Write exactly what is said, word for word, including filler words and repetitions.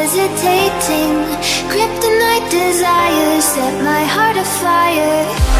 Hesitating, kryptonite desires set my heart afire.